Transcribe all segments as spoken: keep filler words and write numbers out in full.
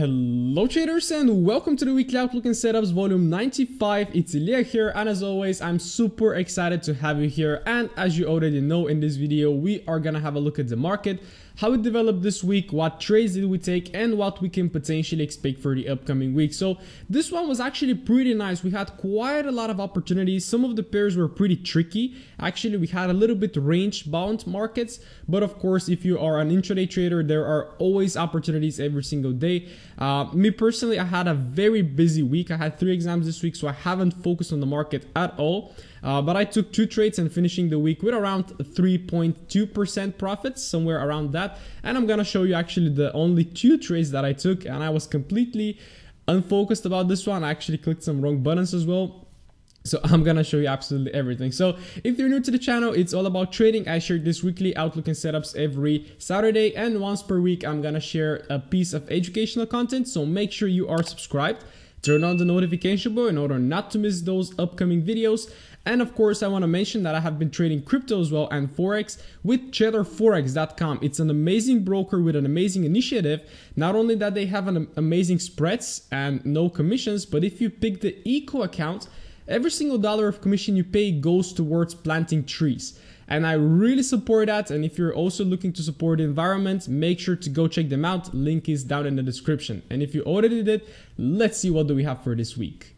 Hello traders and welcome to the weekly outlook and setups volume ninety-five. It's Iliya here, and as always I'm super excited to have you here. And as you already know, in this video we are gonna have a look at the market, how it developed this week, what trades did we take, and what we can potentially expect for the upcoming week. So this one was actually pretty nice. We had quite a lot of opportunities. Some of the pairs were pretty tricky. Actually, we had a little bit range bound markets, but of course if you are an intraday trader, there are always opportunities every single day. Uh, me personally, I had a very busy week. I had three exams this week, so I haven't focused on the market at all. Uh, but I took two trades and finishing the week with around three point two percent profits, somewhere around that. And I'm gonna show you actually the only two trades that I took, and I was completely unfocused about this one. I actually clicked some wrong buttons as well. So I'm gonna show you absolutely everything. So if you're new to the channel, it's all about trading. I share this weekly outlook and setups every Saturday, and once per week I'm gonna share a piece of educational content. So make sure you are subscribed, turn on the notification bell in order not to miss those upcoming videos. And of course, I want to mention that I have been trading crypto as well and Forex with cedar f x dot com. It's an amazing broker with an amazing initiative. Not only that they have an amazing spreads and no commissions, but if you pick the eco account, every single dollar of commission you pay goes towards planting trees. And I really support that. And if you're also looking to support the environment, make sure to go check them out. Link is down in the description. And if you already did, let's see what do we have for this week.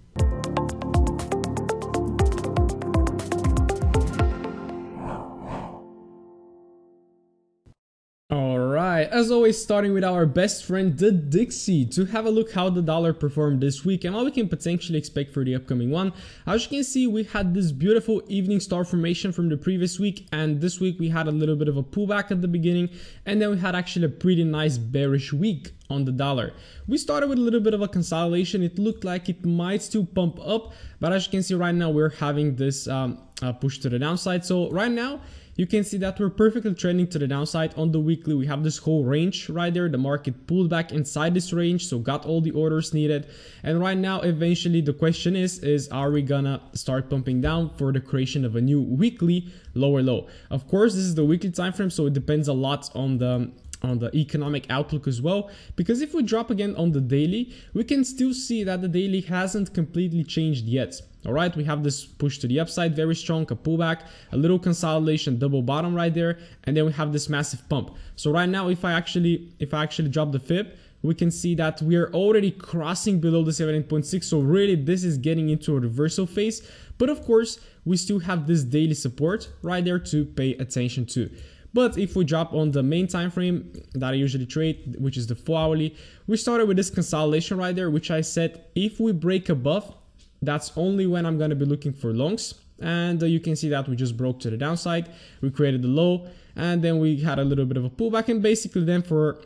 As always, starting with our best friend, the Dixie, to have a look how the dollar performed this week and what we can potentially expect for the upcoming one. As you can see, we had this beautiful evening star formation from the previous week, and this week we had a little bit of a pullback at the beginning, and then we had actually a pretty nice bearish week on the dollar. We started with a little bit of a consolidation. It looked like it might still pump up, but as you can see right now, we're having this um, uh, push to the downside. So right now, you can see that we're perfectly trending to the downside. On the weekly, we have this whole range right there. The market pulled back inside this range, so got all the orders needed. And right now, eventually, the question is, is are we gonna start pumping down for the creation of a new weekly lower low? Of course, this is the weekly time frame, so it depends a lot on the on the economic outlook as well, because if we drop again on the daily, we can still see that the daily hasn't completely changed yet. All right, we have this push to the upside, very strong, a pullback, a little consolidation, double bottom right there, and then we have this massive pump. So right now, if I actually if I actually drop the Fib, we can see that we are already crossing below the seventeen point six, so really this is getting into a reversal phase. But of course, we still have this daily support right there to pay attention to. But if we drop on the main time frame that I usually trade, which is the four hourly, we started with this consolidation right there, which I said if we break above, that's only when I'm going to be looking for longs. And uh, you can see that we just broke to the downside, we created the low, and then we had a little bit of a pullback, and basically then for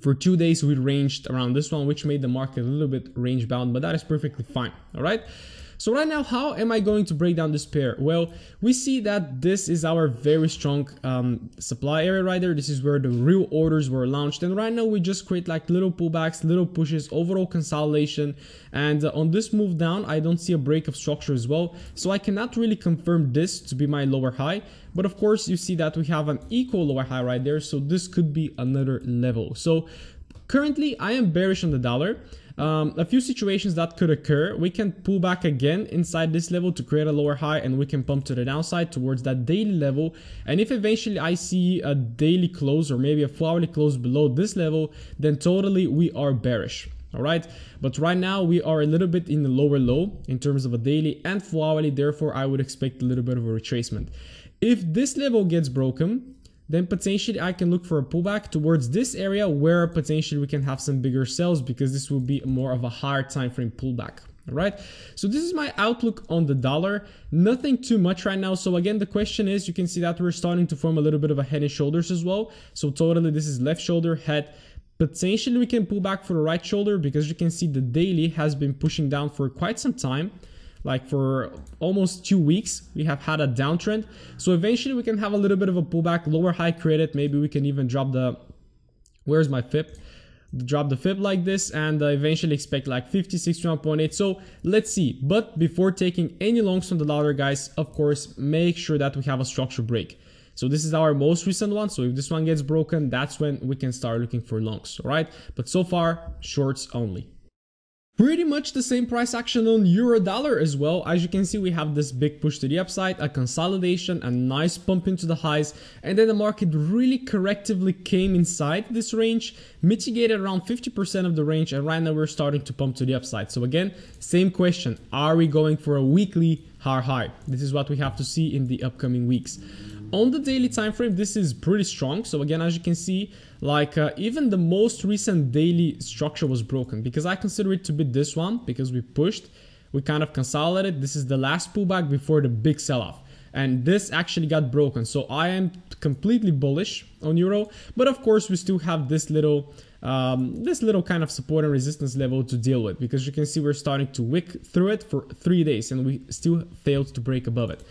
for two days we ranged around this one, which made the market a little bit range bound, but that is perfectly fine. All right. So right now, how am I going to break down this pair? Well, we see that this is our very strong um, supply area right there. This is where the real orders were launched. And right now, we just create like little pullbacks, little pushes, overall consolidation. And uh, on this move down, I don't see a break of structure as well. So I cannot really confirm this to be my lower high. But of course, you see that we have an equal lower high right there. So this could be another level. So currently, I am bearish on the dollar. Um, a few situations that could occur: we can pull back again inside this level to create a lower high, and we can pump to the downside towards that daily level. And if eventually I see a daily close or maybe a four hourly close below this level, then totally we are bearish. All right, but right now we are a little bit in the lower low in terms of a daily and four hourly, therefore I would expect a little bit of a retracement. If this level gets broken, then potentially I can look for a pullback towards this area, where potentially we can have some bigger sells, because this will be more of a higher time frame pullback. All right, so this is my outlook on the dollar. Nothing too much right now. So again, the question is, you can see that we're starting to form a little bit of a head and shoulders as well. So totally this is left shoulder, head. Potentially we can pull back for the right shoulder, because you can see the daily has been pushing down for quite some time. Like for almost two weeks, we have had a downtrend. So eventually we can have a little bit of a pullback, lower high created. Maybe we can even drop the, where's my Fib? Drop the Fib like this, and uh, eventually expect like fifty, sixty-one point eight. So let's see. But before taking any longs on the dollar, guys, of course, make sure that we have a structure break. So this is our most recent one. So if this one gets broken, that's when we can start looking for longs, all right? But so far, shorts only. Pretty much the same price action on euro dollar as well. As you can see, we have this big push to the upside, a consolidation, a nice pump into the highs, and then the market really correctively came inside this range, mitigated around fifty percent of the range, and right now we're starting to pump to the upside. So again, same question, are we going for a weekly higher high? This is what we have to see in the upcoming weeks. On the daily time frame, this is pretty strong. So again, as you can see, like uh, even the most recent daily structure was broken, because I consider it to be this one, because we pushed, we kind of consolidated. This is the last pullback before the big sell-off, and this actually got broken. So I am completely bullish on euro, but of course we still have this little um, this little kind of support and resistance level to deal with, because you can see we're starting to wick through it for three days and we still failed to break above it.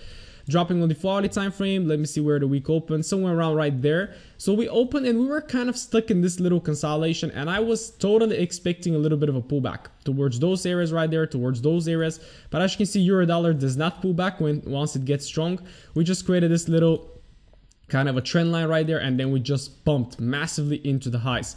Dropping on the four hourly time frame, let me see where the week opened, somewhere around right there. So we opened and we were kind of stuck in this little consolidation, and I was totally expecting a little bit of a pullback towards those areas right there, towards those areas. But as you can see, euro dollar does not pull back when once it gets strong. We just created this little kind of a trend line right there, and then we just pumped massively into the highs.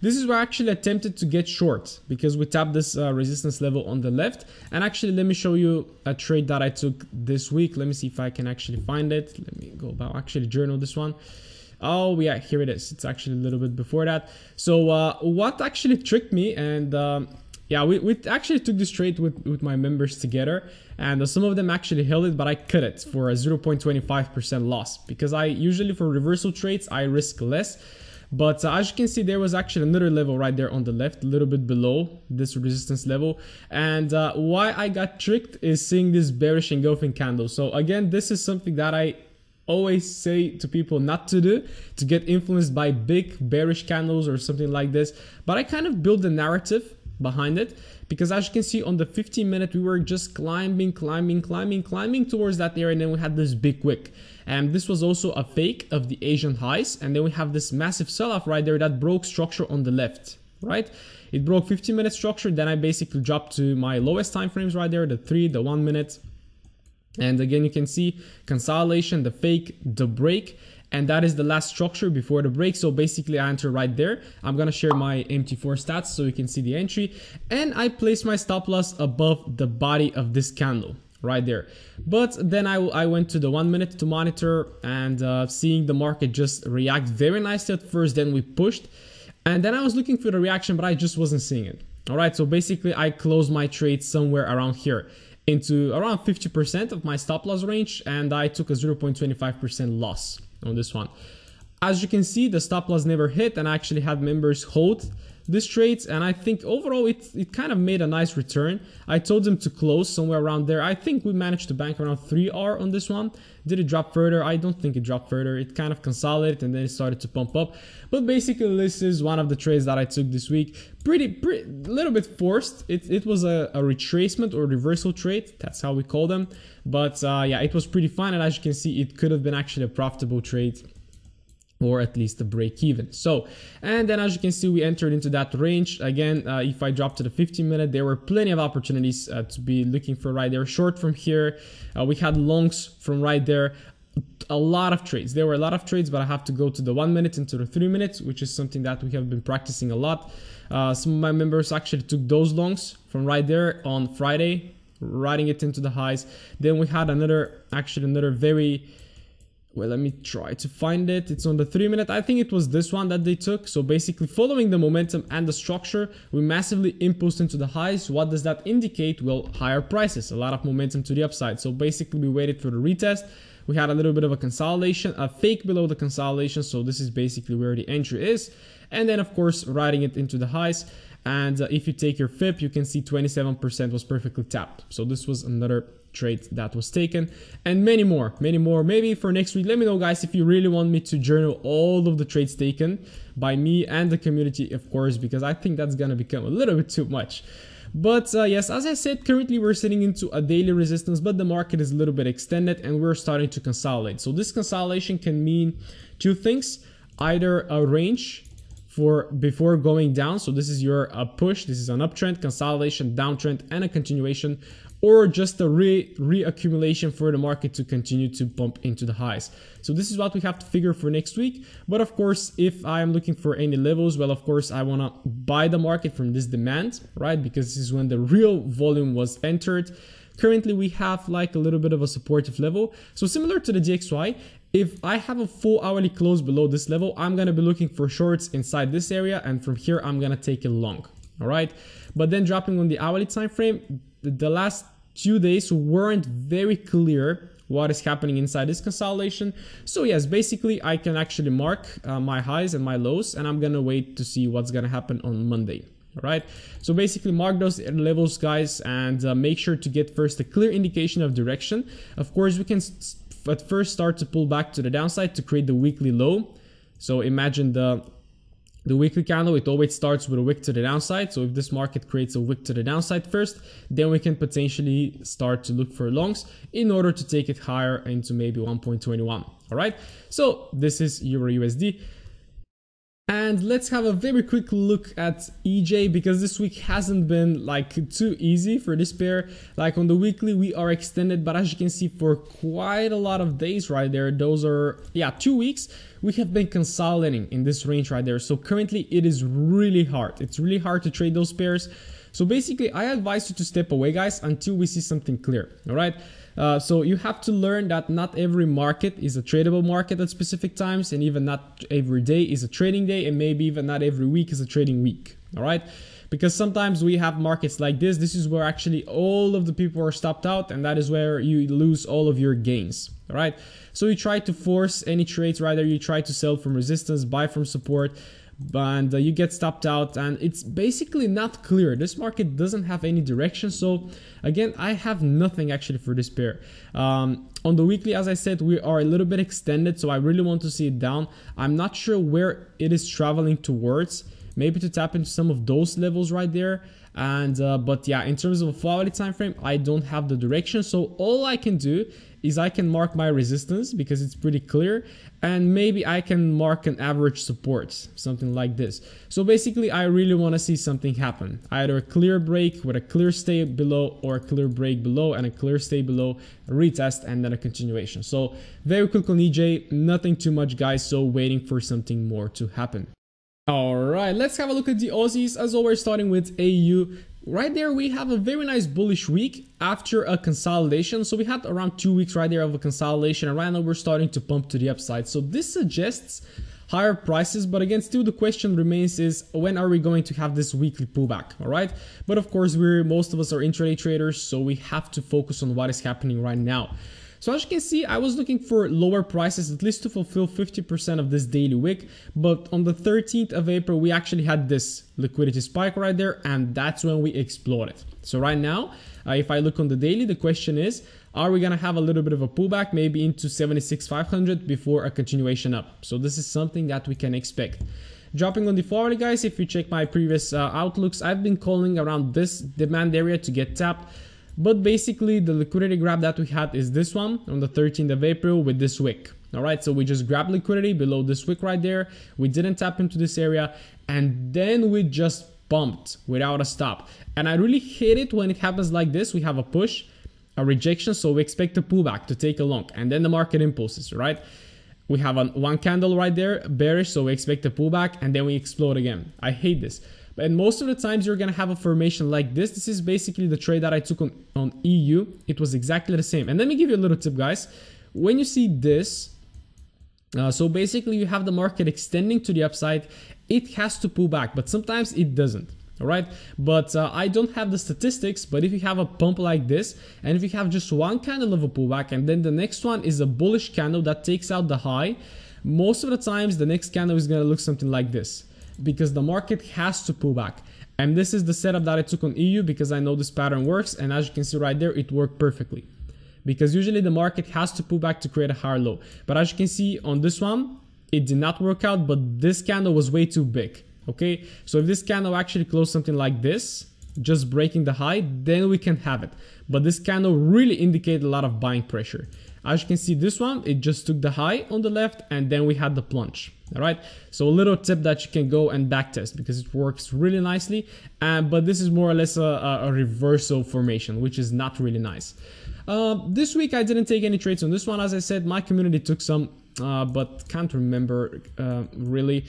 This is where I actually attempted to get short, because we tapped this uh, resistance level on the left. And actually, let me show you a trade that I took this week. Let me see if I can actually find it. Let me go about actually journal this one. Oh yeah, here it is. It's actually a little bit before that. So uh, what actually tricked me, and um, yeah, we, we actually took this trade with, with my members together, and uh, some of them actually held it, but I cut it for a zero point two five percent loss, because I usually for reversal trades, I risk less. But uh, as you can see, there was actually another level right there on the left, a little bit below this resistance level. And uh, why I got tricked is seeing this bearish engulfing candle. So again, this is something that I always say to people not to do, to get influenced by big bearish candles or something like this. But I kind of built the narrative behind it, because as you can see on the fifteen minute, we were just climbing, climbing, climbing, climbing towards that area, and then we had this big wick. And this was also a fake of the Asian highs, and then we have this massive sell-off right there that broke structure on the left, right? It broke fifteen minute structure, then I basically dropped to my lowest time frames right there, the three, the one minute. And again, you can see consolidation, the fake, the break, and that is the last structure before the break. So basically I enter right there. I'm gonna share my M T four stats so you can see the entry, and I place my stop loss above the body of this candle right there. But then I, I went to the one minute to monitor, and uh, seeing the market just react very nicely at first, then we pushed, and then I was looking for the reaction, but I just wasn't seeing it. All right, so basically I closed my trade somewhere around here, into around fifty percent of my stop loss range, and I took a zero point two five percent loss on this one. As you can see, the stop loss never hit, and I actually had members hold these trades, and I think overall it, it kind of made a nice return. I told them to close somewhere around there. I think we managed to bank around three R on this one. Did it drop further? I don't think it dropped further. It kind of consolidated and then it started to pump up. But basically this is one of the trades that I took this week. Pretty, pretty little bit forced. It, it was a, a retracement or reversal trade. That's how we call them. But uh, yeah, it was pretty fun, and as you can see, it could have been actually a profitable trade, or at least a break even. So, and then as you can see, we entered into that range. Again, uh, if I drop to the fifteen minute, there were plenty of opportunities uh, to be looking for right there. Short from here, uh, we had longs from right there. A lot of trades. There were a lot of trades, but I have to go to the one minute and to the three minutes, which is something that we have been practicing a lot. Uh, some of my members actually took those longs from right there on Friday, riding it into the highs. Then we had another, actually another very... Well, let me try to find it. It's on the three minute. I think it was this one that they took. So basically following the momentum and the structure, we massively impulsed into the highs. What does that indicate? Well, higher prices, a lot of momentum to the upside. So basically we waited for the retest. We had a little bit of a consolidation, a fake below the consolidation. So this is basically where the entry is. And then of course, riding it into the highs. And uh, if you take your Fib, you can see twenty-seven percent was perfectly tapped. So this was another trade that was taken, and many more, many more. Maybe for next week, let me know guys if you really want me to journal all of the trades taken by me and the community, of course, because I think that's gonna become a little bit too much. But uh, yes, as I said, currently we're sitting into a daily resistance, but the market is a little bit extended and we're starting to consolidate. So this consolidation can mean two things: either a range for before going down. So this is your uh, push, this is an uptrend, consolidation, downtrend, and a continuation, or just a re reaccumulation for the market to continue to bump into the highs. So this is what we have to figure for next week. But of course, if I'm looking for any levels, well, of course, I want to buy the market from this demand, right? Because this is when the real volume was entered. Currently, we have like a little bit of a supportive level. So similar to the D X Y, if I have a full hourly close below this level, I'm going to be looking for shorts inside this area. And from here, I'm going to take it long. All right. But then dropping on the hourly time frame, the last few days weren't very clear what is happening inside this consolidation. So yes, basically I can actually mark uh, my highs and my lows, and I'm gonna wait to see what's gonna happen on Monday. All right, so basically mark those levels, guys, and uh, make sure to get first a clear indication of direction. Of course, we can at first start to pull back to the downside to create the weekly low. So imagine the The weekly candle, it always starts with a wick to the downside. So if this market creates a wick to the downside first, then we can potentially start to look for longs in order to take it higher into maybe one point two one. All right, so this is euro U S D. And let's have a very quick look at E J, because this week hasn't been like too easy for this pair. Like on the weekly, we are extended, but as you can see, for quite a lot of days right there, those are, yeah, two weeks, we have been consolidating in this range right there. So currently it is really hard. It's really hard to trade those pairs. So basically, I advise you to step away, guys, until we see something clear. All right. Uh, so you have to learn that not every market is a tradable market at specific times, and even not every day is a trading day, and maybe even not every week is a trading week. All right, because sometimes we have markets like this. This is where actually all of the people are stopped out, and that is where you lose all of your gains. All right, so you try to force any trades, rather you try to sell from resistance, buy from support, and uh, you get stopped out, and it's basically not clear. This market doesn't have any direction. So again, I have nothing actually for this pair. Um, on the weekly, as I said, we are a little bit extended, so I really want to see it down. I'm not sure where it is traveling towards, maybe to tap into some of those levels right there. And uh, but yeah, in terms of a four hourly time frame, I don't have the direction. So all I can do is I can mark my resistance, because it's pretty clear, and maybe I can mark an average support, something like this. So basically, I really want to see something happen, either a clear break with a clear stay below, or a clear break below and a clear stay below, a retest, and then a continuation. So very quick on E J, nothing too much, guys, so waiting for something more to happen. All right, let's have a look at the Aussies, as always, starting with A U. Right there, we have a very nice bullish week after a consolidation. So we had around two weeks right there of a consolidation, and right now we're starting to pump to the upside. So this suggests higher prices, but again, still the question remains is, when are we going to have this weekly pullback? All right, but of course, we're most of us are intraday traders, so we have to focus on what is happening right now. So as you can see, I was looking for lower prices, at least to fulfill fifty percent of this daily wick. But on the thirteenth of April, we actually had this liquidity spike right there, and that's when we exploded. So right now, uh, if I look on the daily, the question is, are we going to have a little bit of a pullback, maybe into seventy-six five hundred before a continuation up? So this is something that we can expect. Dropping on the four hourly, guys, if you check my previous uh, outlooks, I've been calling around this demand area to get tapped. But basically, the liquidity grab that we had is this one on the thirteenth of April with this wick. All right, so we just grabbed liquidity below this wick right there. We didn't tap into this area, and then we just bumped without a stop. And I really hate it when it happens like this. We have a push, a rejection, so we expect a pullback to take a long, and then the market impulses, right? We have an, one candle right there, bearish, so we expect a pullback, and then we explode again. I hate this. And most of the times you're going to have a formation like this. This is basically the trade that I took on, on E U. It was exactly the same. And let me give you a little tip, guys. When you see this, uh, so basically you have the market extending to the upside. It has to pull back, but sometimes it doesn't. All right. But uh, I don't have the statistics, but if you have a pump like this, and if you have just one candle of a pullback, and then the next one is a bullish candle that takes out the high, most of the times the next candle is going to look something like this, because the market has to pull back. And this is the setup that I took on E U, because I know this pattern works, and as you can see right there, it worked perfectly, because usually the market has to pull back to create a higher low. But as you can see on this one, it did not work out, but this candle was way too big. Okay, so if this candle actually closed something like this, just breaking the high, then we can have it. But this candle really indicated a lot of buying pressure. As you can see, this one, it just took the high on the left and then we had the plunge. All right, so a little tip that you can go and backtest because it works really nicely. And but this is more or less a, a reversal formation, which is not really nice. Uh, this week I didn't take any trades on this one. As I said, my community took some, uh, but can't remember uh, really.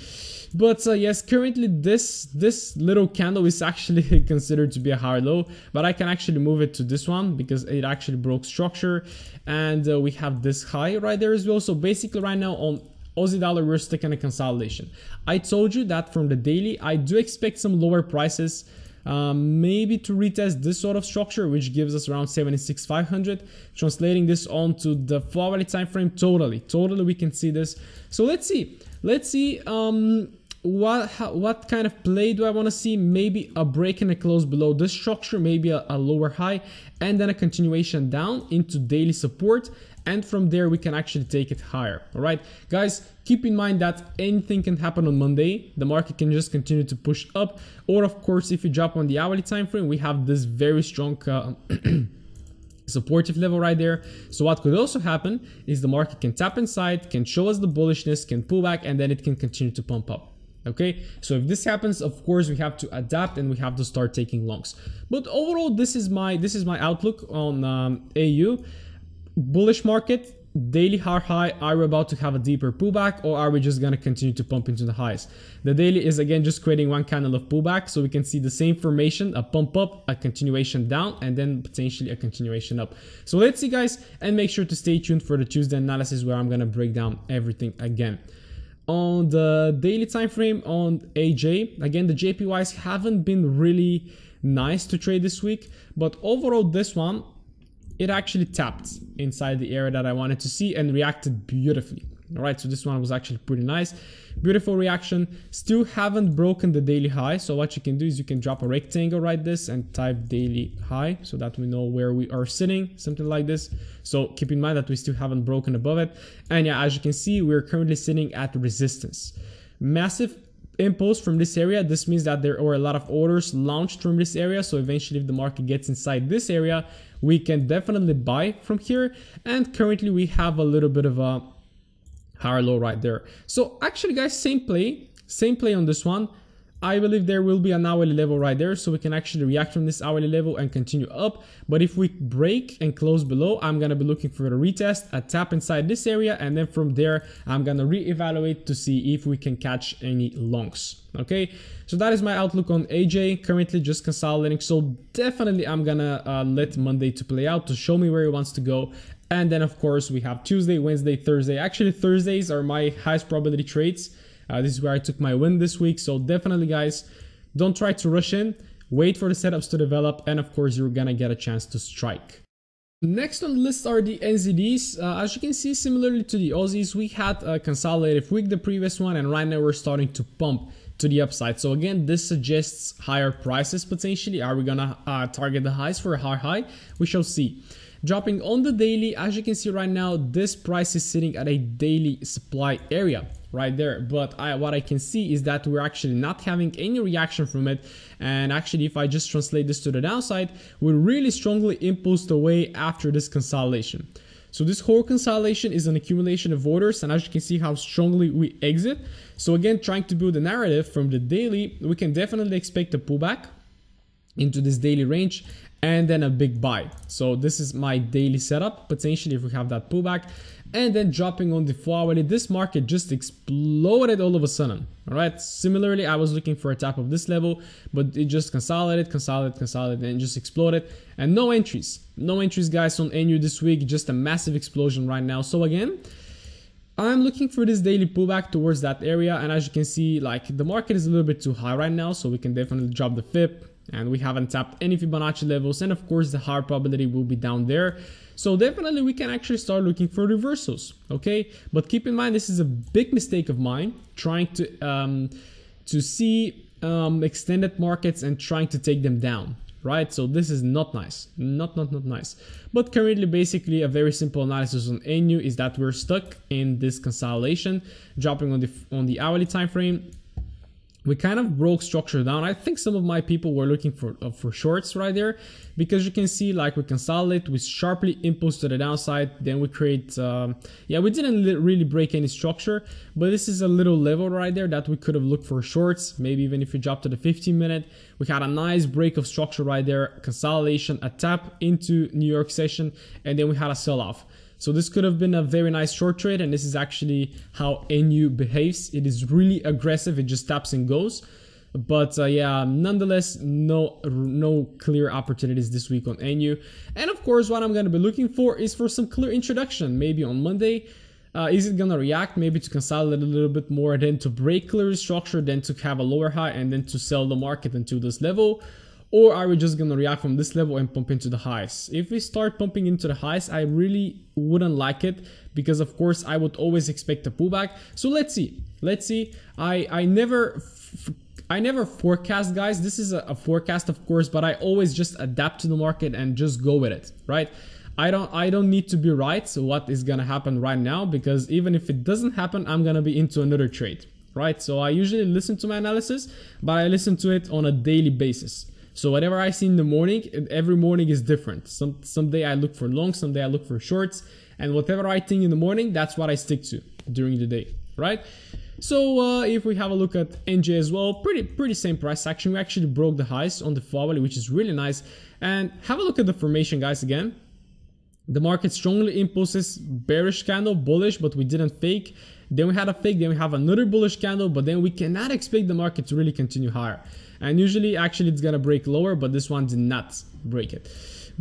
But uh, yes, currently this this little candle is actually considered to be a higher low, but I can actually move it to this one because it actually broke structure, and uh, we have this high right there as well. So basically, right now on Aussie dollar, we're stuck in a consolidation. I told you that from the daily, I do expect some lower prices, um, maybe to retest this sort of structure, which gives us around seventy-six five hundred. Translating this onto the four hourly time frame, totally, totally, we can see this. So let's see, let's see um, what how, what kind of play do I want to see? Maybe a break and a close below this structure, maybe a, a lower high, and then a continuation down into daily support. And from there, we can actually take it higher. All right, guys, keep in mind that anything can happen on Monday. The market can just continue to push up. Or of course, if you drop on the hourly time frame, we have this very strong uh, supportive level right there. So what could also happen is the market can tap inside, can show us the bullishness, can pull back, and then it can continue to pump up. Okay, so if this happens, of course, we have to adapt and we have to start taking longs. But overall, this is my this is my outlook on um, A U. Bullish market, daily high, are we about to have a deeper pullback, or are we just going to continue to pump into the highs? The daily is again just creating one candle of pullback, so we can see the same formation, a pump up, a continuation down, and then potentially a continuation up. So let's see, guys, and make sure to stay tuned for the Tuesday analysis where I'm going to break down everything again. On the daily time frame on A J, again, the J P Ys haven't been really nice to trade this week, but overall this one, it actually tapped inside the area that I wanted to see and reacted beautifully. All right, so this one was actually pretty nice. Beautiful reaction. Still haven't broken the daily high. So what you can do is you can drop a rectangle like this and type daily high so that we know where we are sitting, something like this. So keep in mind that we still haven't broken above it. And yeah, as you can see, we're currently sitting at resistance. Massive impulse from this area. This means that there are a lot of orders launched from this area. So eventually if the market gets inside this area, we can definitely buy from here. And currently we have a little bit of a higher low right there. So actually, guys, same play, same play on this one. I believe there will be an hourly level right there, so we can actually react from this hourly level and continue up. But if we break and close below, I'm gonna be looking for a retest, a tap inside this area, and then from there I'm gonna reevaluate to see if we can catch any longs. Okay, so that is my outlook on A J, currently just consolidating. So definitely I'm gonna uh, let Monday to play out to show me where it wants to go. And then of course we have Tuesday, Wednesday, Thursday. Actually Thursdays are my highest probability trades. Uh, this is where I took my win this week. So definitely, guys, don't try to rush in. Wait for the setups to develop. And of course, you're going to get a chance to strike. Next on the list are the N Z Ds. Uh, as you can see, similarly to the Aussies, we had a consolidative week, the previous one. And right now, we're starting to pump to the upside. So again, this suggests higher prices potentially. Are we going to uh, target the highs for a higher high? We shall see. Dropping on the daily, as you can see right now, this price is sitting at a daily supply area right there. But I, what I can see is that we're actually not having any reaction from it. And actually, if I just translate this to the downside, we're really strongly impulsed away after this consolidation. So this whole consolidation is an accumulation of orders, and as you can see how strongly we exit. So again, trying to build a narrative from the daily, we can definitely expect a pullback into this daily range and then a big buy. So this is my daily setup, potentially if we have that pullback. And then dropping on the four hourly, this market just exploded all of a sudden. All right, similarly, I was looking for a tap of this level, but it just consolidated, consolidated, consolidated, and just exploded. And no entries, no entries, guys, on N U this week, just a massive explosion right now. So again, I'm looking for this daily pullback towards that area. And as you can see, like, the market is a little bit too high right now, so we can definitely drop the Fib. And we haven't tapped any Fibonacci levels, and of course the higher probability will be down there. So definitely we can actually start looking for reversals, okay? But keep in mind, this is a big mistake of mine, trying to um, to see um, extended markets and trying to take them down, right? So this is not nice, not, not, not nice. But currently, basically, a very simple analysis on N U is that we're stuck in this consolidation, dropping on the, on the hourly time frame. we kind of broke structure down. I think some of my people were looking for uh, for shorts right there, because you can see like we consolidate, we sharply impulse to the downside, then we create, um, yeah, we didn't really break any structure, but this is a little level right there that we could have looked for shorts. Maybe even if you drop to the fifteen minute, we had a nice break of structure right there, consolidation, a tap into New York session, and then we had a sell off. So this could have been a very nice short trade, and this is actually how N U behaves. It is really aggressive, it just taps and goes. But uh, yeah, nonetheless, no no clear opportunities this week on N U. And of course, what I'm gonna be looking for is for some clear introduction, maybe on Monday. Uh, is it gonna react, maybe to consolidate a little bit more, then to break clear structure, then to have a lower high, and then to sell the market into this level? Or are we just gonna react from this level and pump into the highs? If we start pumping into the highs, I really wouldn't like it, because of course I would always expect a pullback. So let's see, let's see. I I never f I never forecast, guys. This is a, a forecast, of course, but I always just adapt to the market and just go with it, right? I don't I don't need to be right. So what is gonna happen right now? Because even if it doesn't happen, I'm gonna be into another trade, right? So I usually listen to my analysis, but I listen to it on a daily basis. So whatever I see in the morning, every morning is different. Some someday I look for long, someday I look for shorts, and whatever I think in the morning, that's what I stick to during the day, right? So uh, if we have a look at N J as well, pretty pretty same price action. We actually broke the highs on the four hourly, which is really nice. And have a look at the formation, guys. Again, the market strongly impulses, bearish candle, bullish, but we didn't fake. Then we had a fake, then we have another bullish candle, but then we cannot expect the market to really continue higher. And usually, actually, it's gonna break lower, but this one did not break it.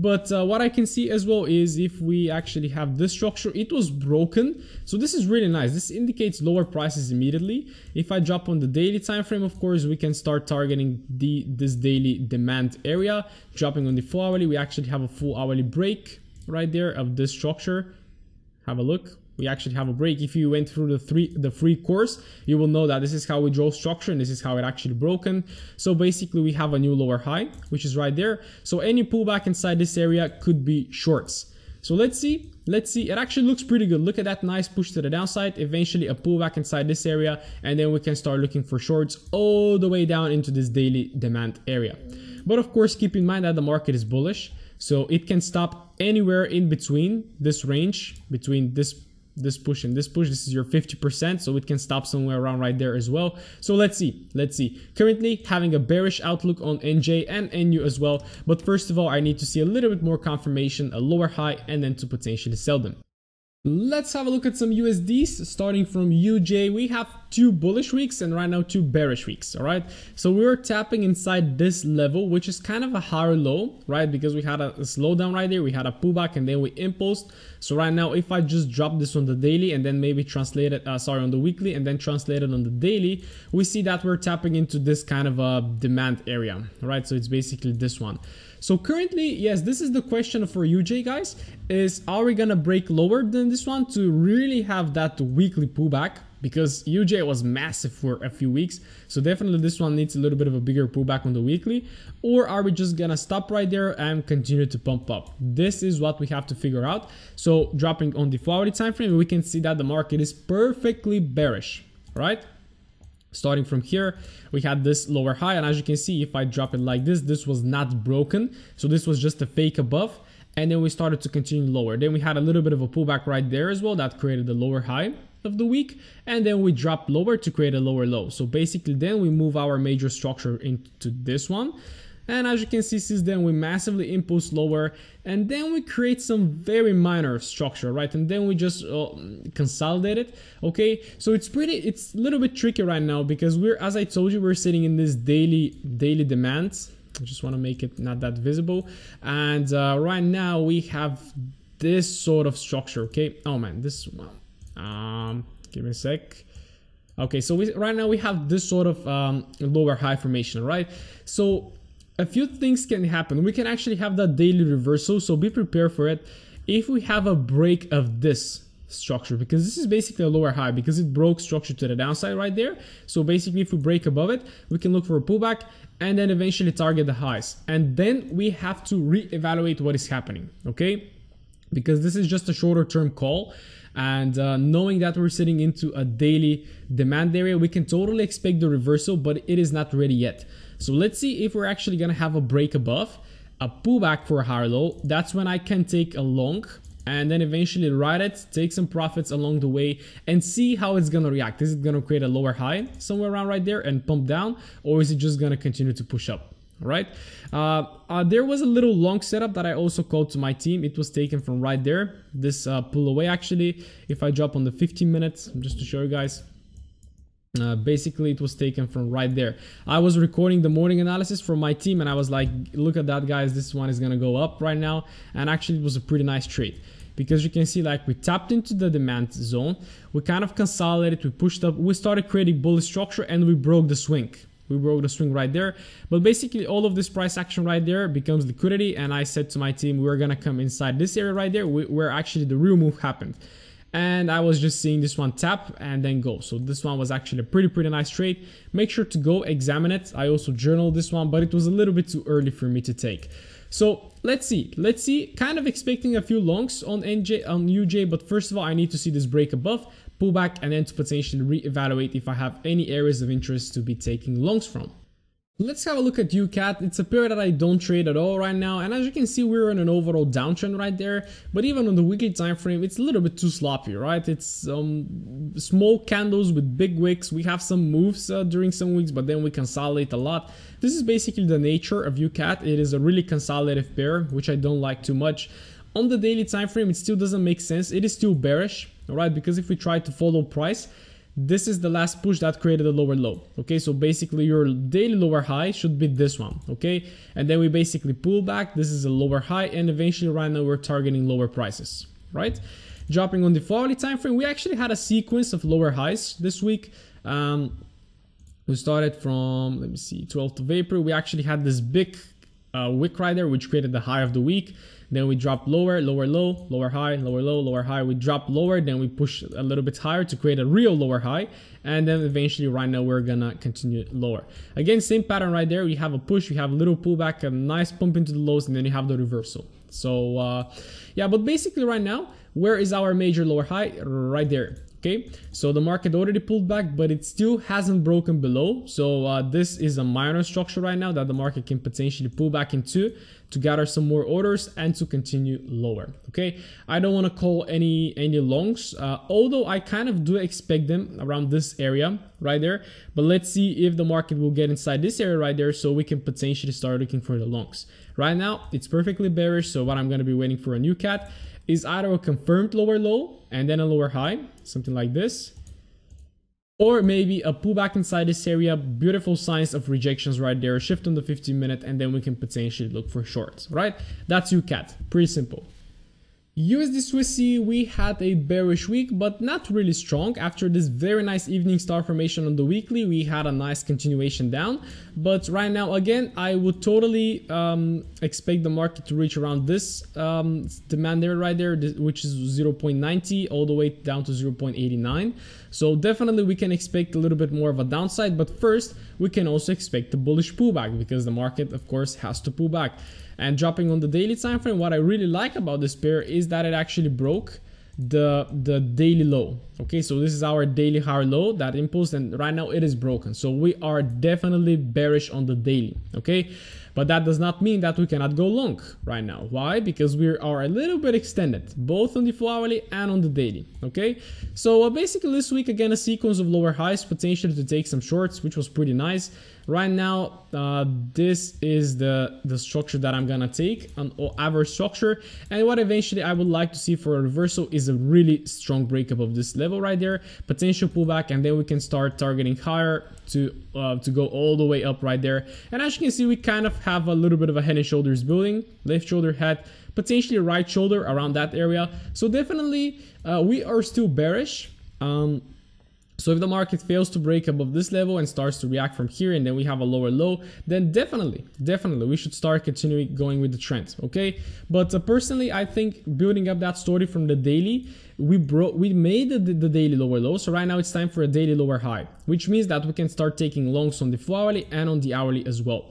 But uh, what I can see as well is if we actually have this structure, it was broken. So this is really nice. This indicates lower prices immediately. If I drop on the daily time frame, of course, we can start targeting the this daily demand area. Dropping on the full hourly, we actually have a full hourly break right there of this structure. Have a look. We actually have a break. If you went through the three the free course, you will know that this is how we draw structure, and this is how it actually broken. So basically we have a new lower high, which is right there. So any pullback inside this area could be shorts. So let's see, let's see. It actually looks pretty good. Look at that nice push to the downside, eventually a pullback inside this area, and then we can start looking for shorts all the way down into this daily demand area. But of course, keep in mind that the market is bullish, so it can stop anywhere in between this range, between this this push and this push. This is your fifty percent, so it can stop somewhere around right there as well. So let's see, let's see. Currently having a bearish outlook on N J and N U as well, but first of all, I need to see a little bit more confirmation, a lower high, and then to potentially sell them. Let's have a look at some U S Ds, starting from U J. We have two bullish weeks and right now two bearish weeks, all right? So we were tapping inside this level, which is kind of a higher low, right? Because we had a slowdown right there, we had a pullback, and then we impulsed. So right now, if I just drop this on the daily and then maybe translate it, uh, sorry, on the weekly and then translate it on the daily, we see that we're tapping into this kind of a demand area, right? So it's basically this one. So currently, yes, this is the question for U J, guys, is are we gonna break lower than this one to really have that weekly pullback? Because U J was massive for a few weeks, so definitely this one needs a little bit of a bigger pullback on the weekly. Or are we just gonna stop right there and continue to pump up? This is what we have to figure out. So dropping on the four hourly time frame, we can see that the market is perfectly bearish, right? Starting from here, we had this lower high, and as you can see, if I drop it like this, this was not broken, so this was just a fake above, and then we started to continue lower. Then we had a little bit of a pullback right there as well that created the lower high of the week, and then we dropped lower to create a lower low. So basically then we move our major structure into this one, and as you can see, since then we massively impulse lower, and then we create some very minor structure, right? And then we just uh, consolidate it, okay? So it's pretty, it's a little bit tricky right now because we're, as I told you, we're sitting in this daily, daily demands. I just wanna make it not that visible. And uh, right now we have this sort of structure, okay? Oh man, this one, um, give me a sec. Okay, so we, right now we have this sort of um, lower high formation, right? So a few things can happen. We can actually have that daily reversal, so be prepared for it if we have a break of this structure, because this is basically a lower high because it broke structure to the downside right there. So basically if we break above it, we can look for a pullback and then eventually target the highs, and then we have to reevaluate what is happening, okay? Because this is just a shorter term call, And uh, knowing that we're sitting into a daily demand area, we can totally expect the reversal, but it is not ready yet. So let's see if we're actually going to have a break above, a pullback for a higher low. That's when I can take a long and then eventually ride it, take some profits along the way and see how it's going to react. Is it going to create a lower high somewhere around right there and pump down, or is it just going to continue to push up? Right. Uh, uh, there was a little long setup that I also called to my team. It was taken from right there. This uh, pull away actually, if I drop on the fifteen minutes, just to show you guys, uh, basically it was taken from right there. I was recording the morning analysis for my team and I was like, look at that guys, this one is going to go up right now. And actually it was a pretty nice trade, because you can see like we tapped into the demand zone, we kind of consolidated, we pushed up, we started creating bullish structure and we broke the swing. We broke the swing right there, but basically all of this price action right there becomes liquidity. And I said to my team, we're gonna come inside this area right there where actually the real move happened. And I was just seeing this one tap and then go. So this one was actually a pretty, pretty nice trade. Make sure to go examine it. I also journaled this one, but it was a little bit too early for me to take. So let's see, let's see, kind of expecting a few longs on N J, on U J, but first of all, I need to see this break above, pull back, and then to potentially reevaluate if I have any areas of interest to be taking longs from. Let's have a look at U C A D. It's a pair that I don't trade at all right now, and as you can see, we're in an overall downtrend right there. But even on the weekly time frame, it's a little bit too sloppy, right? It's um, small candles with big wicks. We have some moves uh, during some weeks, but then we consolidate a lot. This is basically the nature of U C A D. It is a really consolidative pair, which I don't like too much. On the daily time frame, it still doesn't make sense. It is still bearish, all right? Because if we try to follow price, this is the last push that created a lower low, okay? So basically your daily lower high should be this one, okay? And then we basically pull back, this is a lower high, and eventually right now we're targeting lower prices, right? Dropping on the four hourly time frame, we actually had a sequence of lower highs this week. Um, we started from, let me see, twelfth of April, we actually had this big uh, wick right there, which created the high of the week. Then we drop lower, lower low, lower high, lower low, lower high. We drop lower, then we push a little bit higher to create a real lower high. And then eventually right now we're gonna continue lower. Again, same pattern right there. We have a push, we have a little pullback, a nice pump into the lows, and then you have the reversal. So uh, yeah, but basically right now, where is our major lower high? Right there. Okay, so the market already pulled back, but it still hasn't broken below. So uh, this is a minor structure right now that the market can potentially pull back into to gather some more orders and to continue lower. Okay, I don't want to call any any longs, uh, although I kind of do expect them around this area right there. But let's see if the market will get inside this area right there, so we can potentially start looking for the longs. Right now, it's perfectly bearish. So what I'm going to be waiting for a new cat is either a confirmed lower low and then a lower high, something like this, or maybe a pullback inside this area. Beautiful signs of rejections right there, shift on the fifteen minute, and then we can potentially look for shorts, right? That's U C A D, pretty simple. U S D Swissy, we had a bearish week, but not really strong. After this very nice evening star formation on the weekly, we had a nice continuation down. But right now, again, I would totally um, expect the market to reach around this um, demand area right there, which is zero point nine zero all the way down to zero point eight nine. So definitely we can expect a little bit more of a downside, but first we can also expect a bullish pullback, because the market, of course, has to pull back. And dropping on the daily time frame, what I really like about this pair is that it actually broke the the daily low. Okay, so this is our daily higher low, that impulse, and right now it is broken. So we are definitely bearish on the daily, okay? But that does not mean that we cannot go long right now. Why? Because we are a little bit extended, both on the four hourly and on the daily, okay? So uh, basically this week, again, a sequence of lower highs, potentially to take some shorts, which was pretty nice. Right now, uh, this is the, the structure that I'm gonna take, an average structure. And what eventually I would like to see for a reversal is a really strong breakup of this level right there, potential pullback, and then we can start targeting higher to uh, to go all the way up right there. And as you can see, we kind of have a little bit of a head and shoulders building, left shoulder, head, potentially right shoulder around that area. So definitely, uh, we are still bearish. Um, So if the market fails to break above this level and starts to react from here, and then we have a lower low, then definitely, definitely we should start continuing going with the trend, okay? But uh, personally, I think building up that story from the daily, we broke, we made the, the daily lower low. So right now it's time for a daily lower high, which means that we can start taking longs on the four hourly and on the hourly as well.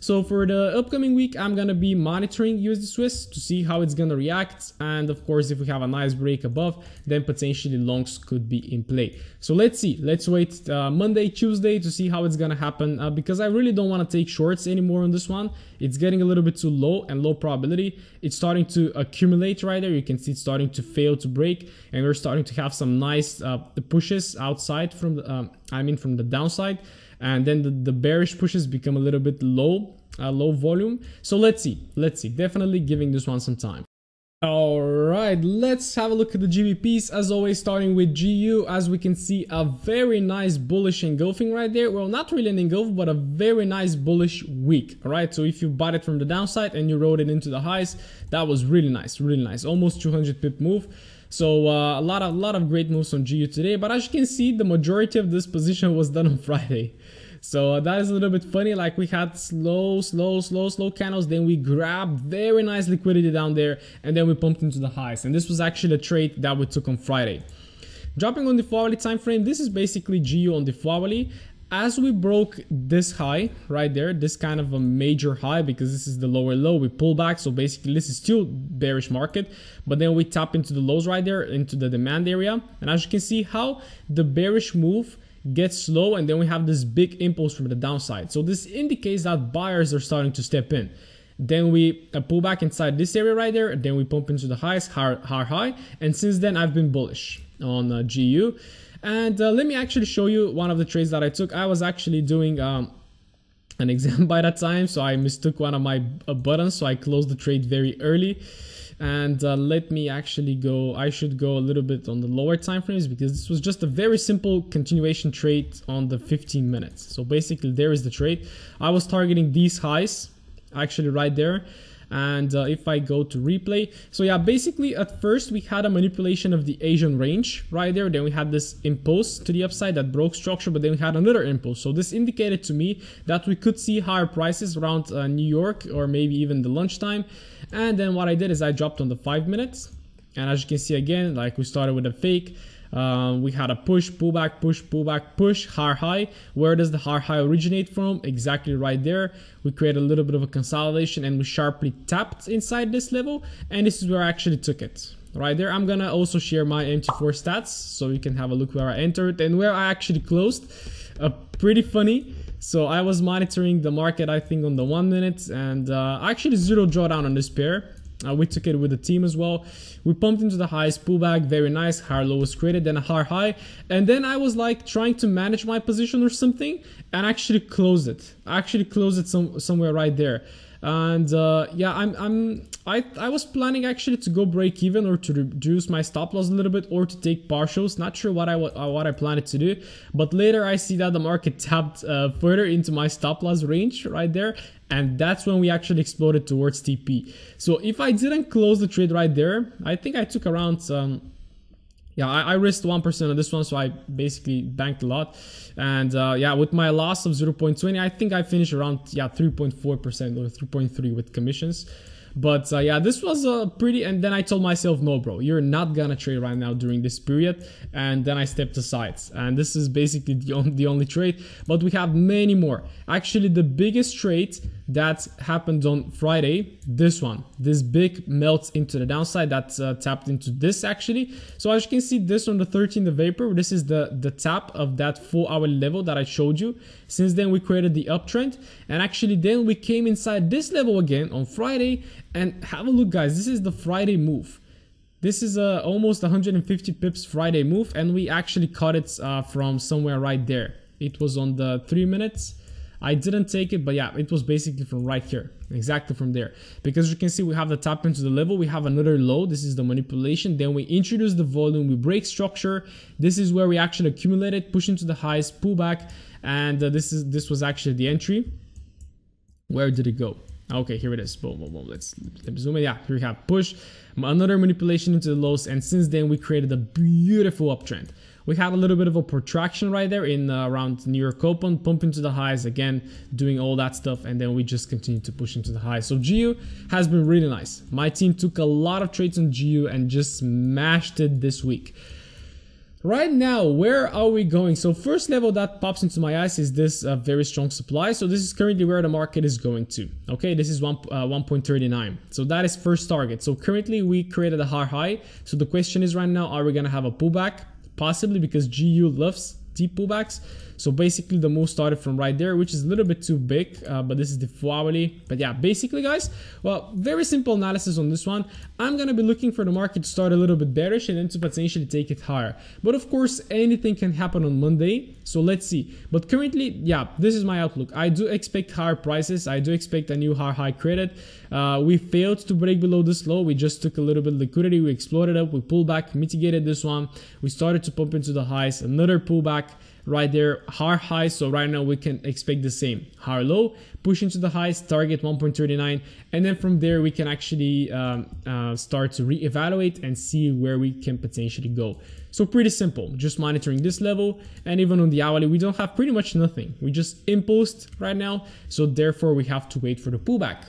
So for the upcoming week, I'm gonna be monitoring U S D Swiss to see how it's gonna react, and of course if we have a nice break above, then potentially longs could be in play. So let's see, let's wait uh, Monday, Tuesday to see how it's gonna happen, uh, because I really don't want to take shorts anymore on this one. It's getting a little bit too low and low probability. It's starting to accumulate right there. You can see it's starting to fail to break, and we're starting to have some nice uh, pushes outside from the um, I mean from the downside, and then the, the bearish pushes become a little bit low, uh, low volume. So let's see, let's see, definitely giving this one some time. Alright, let's have a look at the G B Ps, as always starting with G U. As we can see, a very nice bullish engulfing right there. Well, not really an engulf, but a very nice bullish week. Alright, so if you bought it from the downside and you rode it into the highs, that was really nice, really nice, almost two hundred pip move. So uh, a lot of lot of great moves on G U today, but as you can see, the majority of this position was done on Friday. So uh, that is a little bit funny. Like, we had slow, slow, slow, slow candles, then we grabbed very nice liquidity down there, and then we pumped into the highs. And this was actually a trade that we took on Friday. Dropping on the four hourly time frame, this is basically G U on the four hourly. As we broke this high right there, this kind of a major high, because this is the lower low, we pull back. So basically this is still bearish market, but then we tap into the lows right there, into the demand area. And as you can see, how the bearish move gets slow, and then we have this big impulse from the downside. So this indicates that buyers are starting to step in. Then we pull back inside this area right there, and then we pump into the highs, higher high. And since then I've been bullish on uh, G U. And uh, let me actually show you one of the trades that I took. I was actually doing um, an exam by that time, so I mistook one of my uh, buttons, so I closed the trade very early. And uh, let me actually go, I should go a little bit on the lower time frames, because this was just a very simple continuation trade on the fifteen minutes. So basically there is the trade. I was targeting these highs, actually right there. And uh, if I go to replay, so yeah, basically at first we had a manipulation of the Asian range right there, then we had this impulse to the upside that broke structure, but then we had another impulse. So this indicated to me that we could see higher prices around uh, New York, or maybe even the lunchtime. And then what I did is I dropped on the five minutes, and as you can see again, like, we started with a fake. Uh, we had a push, pullback, push, pullback, push, higher high. Where does the higher high originate from? Exactly right there. We created a little bit of a consolidation, and we sharply tapped inside this level, and this is where I actually took it. Right there, I'm gonna also share my M T four stats, so you can have a look where I entered and where I actually closed. Uh, pretty funny. So I was monitoring the market, I think, on the one minute, and uh, actually zero drawdown on this pair. Uh, we took it with the team as well. We pumped into the highs, pullback, very nice, higher low was created, then a higher high, and then I was like trying to manage my position or something, and actually closed it. I actually closed it some somewhere right there. And uh, yeah, I'm I'm I I was planning actually to go break even, or to reduce my stop loss a little bit, or to take partials. Not sure what I what I planned to do, but later I see that the market tapped uh, further into my stop loss range right there. And that's when we actually exploded towards T P. So if I didn't close the trade right there, I think I took around, um, yeah, I, I risked one percent on this one, so I basically banked a lot. And uh, yeah, with my loss of zero point two zero, I think I finished around, yeah, three point four percent or three point three with commissions. But uh, yeah, this was a pretty, and then I told myself, no bro, you're not gonna trade right now during this period. And then I stepped aside, and this is basically the only, the only trade, but we have many more. Actually, the biggest trade that happened on Friday, this one, this big melt into the downside that uh, tapped into this actually. So as you can see, this on the thirteenth of April, this is the, the tap of that four hour level that I showed you. Since then we created the uptrend, and actually then we came inside this level again on Friday. And have a look, guys, this is the Friday move. This is a almost one hundred fifty pips Friday move, and we actually caught it uh, from somewhere right there. It was on the three minutes. I didn't take it, but yeah, it was basically from right here, exactly from there, because you can see we have the tap into the level, we have another low, this is the manipulation, then we introduce the volume, we break structure, this is where we actually accumulated, push into the highs, pull back, and uh, this is this was actually the entry. Where did it go? Okay, here it is. Boom, boom, boom. Let's, let's zoom in. Yeah, here we have push, another manipulation into the lows, and since then we created a beautiful uptrend. We had a little bit of a protraction right there in uh, around New York Open, pump into the highs again, doing all that stuff, and then we just continue to push into the highs. So G U has been really nice. My team took a lot of trades on G U and just smashed it this week. Right now, where are we going? So first level that pops into my eyes is this uh, very strong supply. So this is currently where the market is going to. Okay, this is one, uh, one point three nine. So that is first target. So currently we created a high high. So the question is right now, are we going to have a pullback? Possibly, because G U loves deep pullbacks. So basically the move started from right there, which is a little bit too big, uh, but this is the four hourly. But yeah, basically guys, well, very simple analysis on this one. I'm gonna be looking for the market to start a little bit bearish and then to potentially take it higher, but of course anything can happen on Monday, so let's see. But currently, yeah, this is my outlook. I do expect higher prices. I do expect a new high high created. Uh, we failed to break below this low. We just took a little bit of liquidity, we exploded up, we pulled back, mitigated this one, we started to pump into the highs, another pullback right there, higher high. So right now we can expect the same, higher low, push into the highs, target one point three nine, and then from there we can actually um, uh, start to reevaluate and see where we can potentially go. So pretty simple, just monitoring this level. And even on the hourly, we don't have pretty much nothing, we just impulsed right now, so therefore we have to wait for the pullback.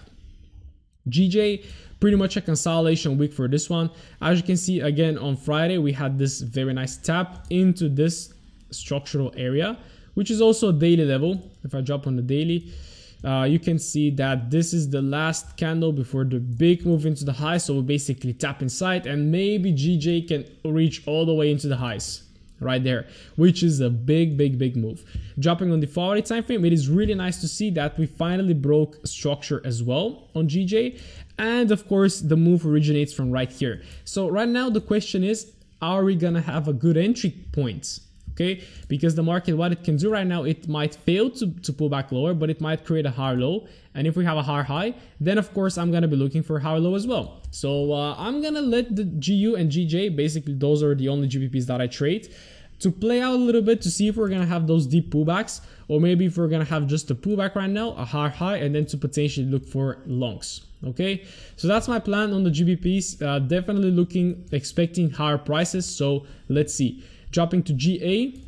G J, pretty much a consolidation week for this one. As you can see, again on Friday we had this very nice tap into this structural area, which is also a daily level. If I drop on the daily, uh, you can see that this is the last candle before the big move into the high. So we basically tap inside, and maybe G J can reach all the way into the highs right there, which is a big big big move. Dropping on the four hourly time frame, it is really nice to see that we finally broke structure as well on G J, and of course the move originates from right here. So right now the question is, are we gonna have a good entry point? Okay, because the market, what it can do right now, it might fail to, to pull back lower, but it might create a higher low. And if we have a higher high, then of course I'm gonna be looking for a higher low as well. So uh, I'm gonna let the G U and G J, basically those are the only G B Ps that I trade, to play out a little bit to see if we're gonna have those deep pullbacks, or maybe if we're gonna have just a pullback right now, a higher high, and then to potentially look for longs. Okay, so that's my plan on the G B Ps. Uh, definitely looking, expecting higher prices. So let's see. Dropping to G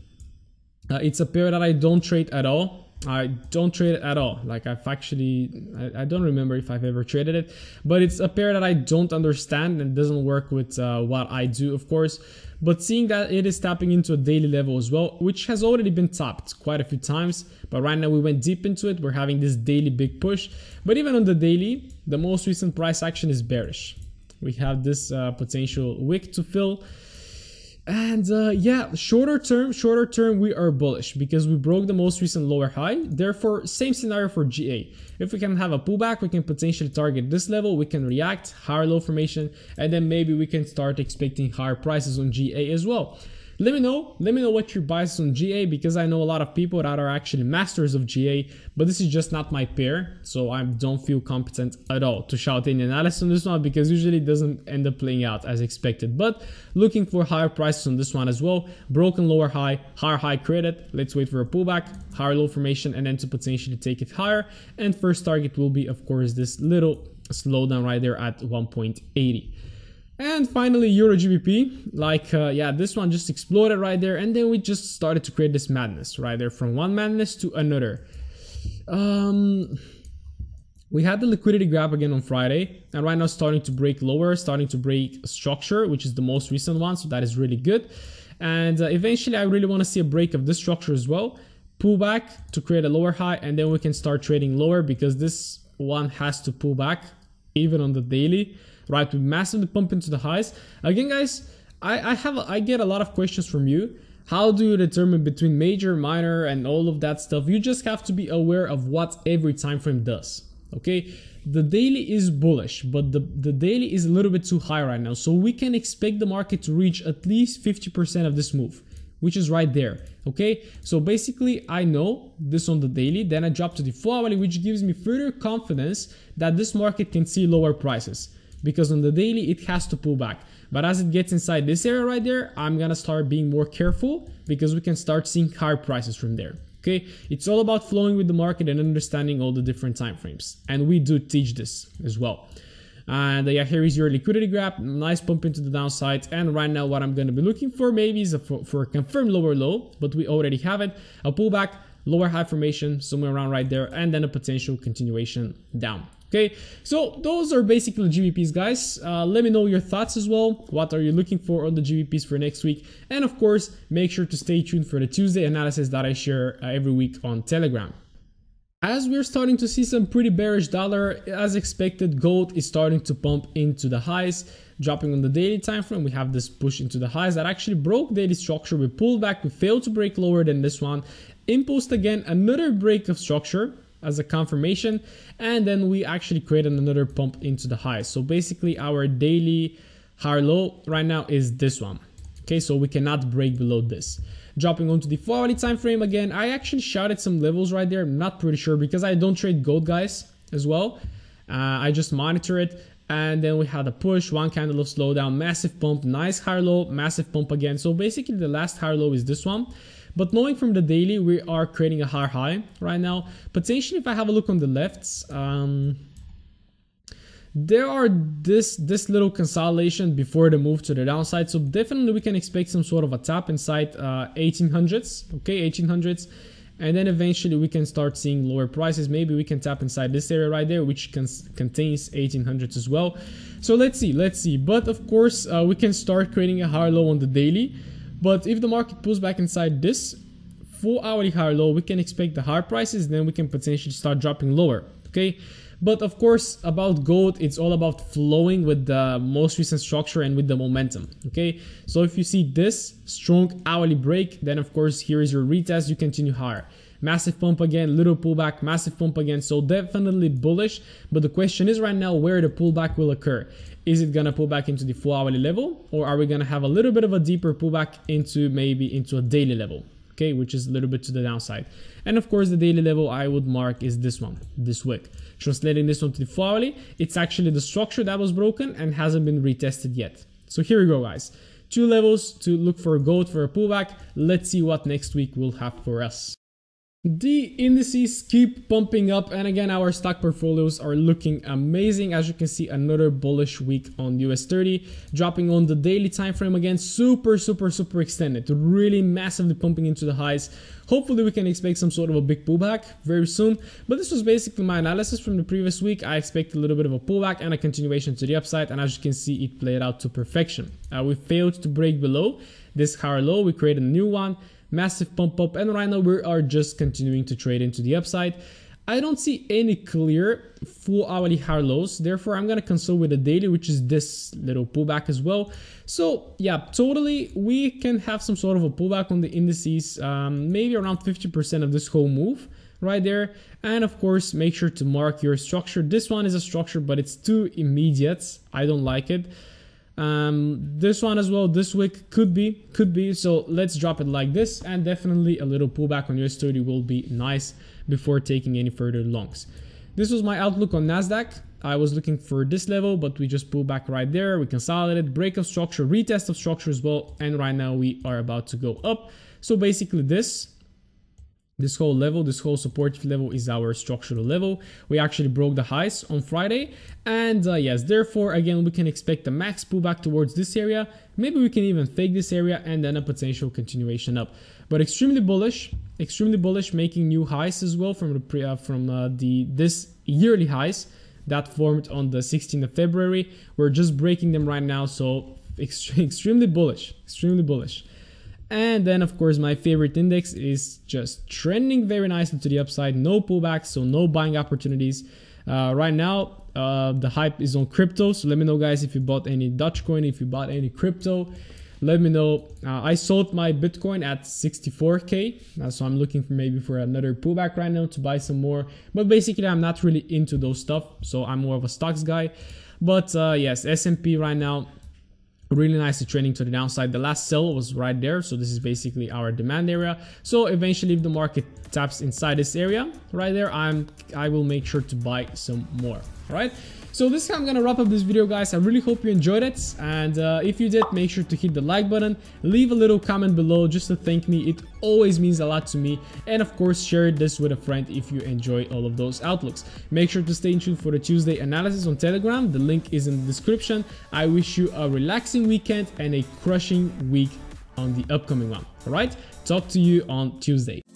A, uh, it's a pair that I don't trade at all. I don't trade it at all. Like I've actually, I, I don't remember if I've ever traded it, but it's a pair that I don't understand and doesn't work with uh, what I do, of course. But seeing that it is tapping into a daily level as well, which has already been tapped quite a few times, but right now we went deep into it. We're having this daily big push, but even on the daily, the most recent price action is bearish. We have this uh, potential wick to fill. And uh, yeah, shorter term, shorter term, we are bullish because we broke the most recent lower high. Therefore, same scenario for G A. If we can have a pullback, we can potentially target this level. We can react, higher low formation, and then maybe we can start expecting higher prices on G A as well. Let me know, let me know what your bias on G A, because I know a lot of people that are actually masters of G A, but this is just not my pair, so I don't feel competent at all to shout any analysis on this one, because usually it doesn't end up playing out as expected. But looking for higher prices on this one as well. Broken lower high, higher high created. Let's wait for a pullback, higher low formation, and then to potentially take it higher. And first target will be, of course, this little slowdown right there at one point eight zero. And finally, euro G B P, like, uh, yeah, this one just exploded right there, and then we just started to create this madness right there, from one madness to another. Um, we had the liquidity grab again on Friday, and right now starting to break lower, starting to break structure, which is the most recent one, so that is really good. And uh, eventually, I really want to see a break of this structure as well, pull back to create a lower high, and then we can start trading lower, because this one has to pull back, even on the daily. Right, we massively pump into the highs. Again, guys, I, I have I get a lot of questions from you. How do you determine between major, minor, and all of that stuff? You just have to be aware of what every time frame does. Okay, the daily is bullish, but the, the daily is a little bit too high right now. So we can expect the market to reach at least fifty percent of this move, which is right there. Okay, so basically I know this on the daily, then I drop to the four hourly, which gives me further confidence that this market can see lower prices. Because on the daily, it has to pull back. But as it gets inside this area right there, I'm gonna start being more careful, because we can start seeing higher prices from there. Okay, it's all about flowing with the market and understanding all the different time frames. And we do teach this as well. And yeah, here is your liquidity grab, nice pump into the downside. And right now what I'm gonna be looking for maybe is a, for, for a confirmed lower low, but we already have it. A pullback, lower high formation, somewhere around right there, and then a potential continuation down. Okay, so those are basically G B Ps, guys. Uh, let me know your thoughts as well. What are you looking for on the G B Ps for next week? And of course, make sure to stay tuned for the Tuesday analysis that I share uh, every week on Telegram. As we're starting to see some pretty bearish dollar, as expected, gold is starting to pump into the highs. Dropping on the daily time frame, we have this push into the highs that actually broke daily structure. We pulled back, we failed to break lower than this one. Imposed again another break of structure as a confirmation, and then we actually created another pump into the highs. So basically our daily higher low right now is this one. Okay, so we cannot break below this. Dropping onto the four hourly time frame again, I actually shouted some levels right there. I'm not pretty sure because I don't trade gold, guys, as well. uh, I just monitor it. And then we had a push, one candle of slowdown, massive pump, nice higher low, massive pump again. So basically the last higher low is this one. But knowing from the daily, we are creating a higher high right now. Potentially, if I have a look on the lefts, um, there are this this little consolidation before the move to the downside. So definitely we can expect some sort of a tap inside uh, eighteen hundreds, okay, eighteen hundreds. And then eventually we can start seeing lower prices. Maybe we can tap inside this area right there, which contains eighteen hundreds as well. So let's see, let's see. But of course, uh, we can start creating a higher low on the daily. But if the market pulls back inside this four hourly higher low, we can expect the higher prices. Then we can potentially start dropping lower, okay? But of course, about gold, it's all about flowing with the most recent structure and with the momentum, okay? So if you see this strong hourly break, then of course, here is your retest, you continue higher. Massive pump again, little pullback, massive pump again, so definitely bullish. But the question is right now where the pullback will occur. Is it gonna pull back into the four hourly level, or are we gonna have a little bit of a deeper pullback into maybe into a daily level? Okay, which is a little bit to the downside. And of course, the daily level I would mark is this one, this wick. Translating this one to the four hourly, it's actually the structure that was broken and hasn't been retested yet. So here we go, guys. Two levels to look for gold for a pullback. Let's see what next week will have for us. The indices keep pumping up, and again our stock portfolios are looking amazing. As you can see, another bullish week on U S thirty, dropping on the daily time frame again, super super super extended, really massively pumping into the highs. Hopefully we can expect some sort of a big pullback very soon. But this was basically my analysis from the previous week. I expect a little bit of a pullback and a continuation to the upside, and as you can see, it played out to perfection. Uh, we failed to break below this higher low, we created a new one, massive pump up, and right now we are just continuing to trade into the upside. I don't see any clear full hourly higher lows, therefore I'm gonna consult with the daily, which is this little pullback as well. So yeah, totally we can have some sort of a pullback on the indices, um, maybe around fifty percent of this whole move right there. And of course, make sure to mark your structure. This one is a structure, but it's too immediate, I don't like it. Um, this one as well, this wick could be, could be, so let's drop it like this, and definitely a little pullback on U S thirty will be nice before taking any further longs. This was my outlook on NASDAQ. I was looking for this level, but we just pulled back right there, we consolidated, break of structure, retest of structure as well, and right now we are about to go up. So basically this, this whole level, this whole support level is our structural level. We actually broke the highs on Friday. And uh, yes, therefore, again, we can expect the max pullback towards this area. Maybe we can even fake this area and then a potential continuation up. But extremely bullish, extremely bullish, making new highs as well from the pre, uh, from uh, the this yearly highs that formed on the sixteenth of February. We're just breaking them right now. So ext extremely bullish, extremely bullish. And then of course my favorite index is just trending very nicely to the upside, no pullbacks, so no buying opportunities. Uh, right now uh, the hype is on crypto, so let me know, guys, if you bought any Dogecoin, if you bought any crypto, let me know. Uh, I sold my Bitcoin at sixty-four K, uh, so I'm looking for maybe for another pullback right now to buy some more. But basically I'm not really into those stuff, so I'm more of a stocks guy. But uh, yes, S and P right now, really nicely trending to the downside. The last sell was right there, so this is basically our demand area. So eventually, if the market taps inside this area right there, I'm I will make sure to buy some more. All right. So this is how I'm gonna wrap up this video, guys. I really hope you enjoyed it, and uh, if you did, make sure to hit the like button, leave a little comment below just to thank me. It always means a lot to me, and of course, share this with a friend if you enjoy all of those outlooks. Make sure to stay tuned for the Tuesday analysis on Telegram. The link is in the description. I wish you a relaxing weekend and a crushing week on the upcoming one. All right, talk to you on Tuesday.